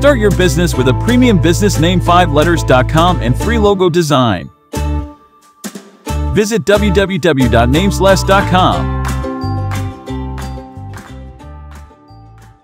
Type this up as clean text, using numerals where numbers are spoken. Start your business with a premium business name, 5letters.com, and free logo design. Visit www.namesless.com.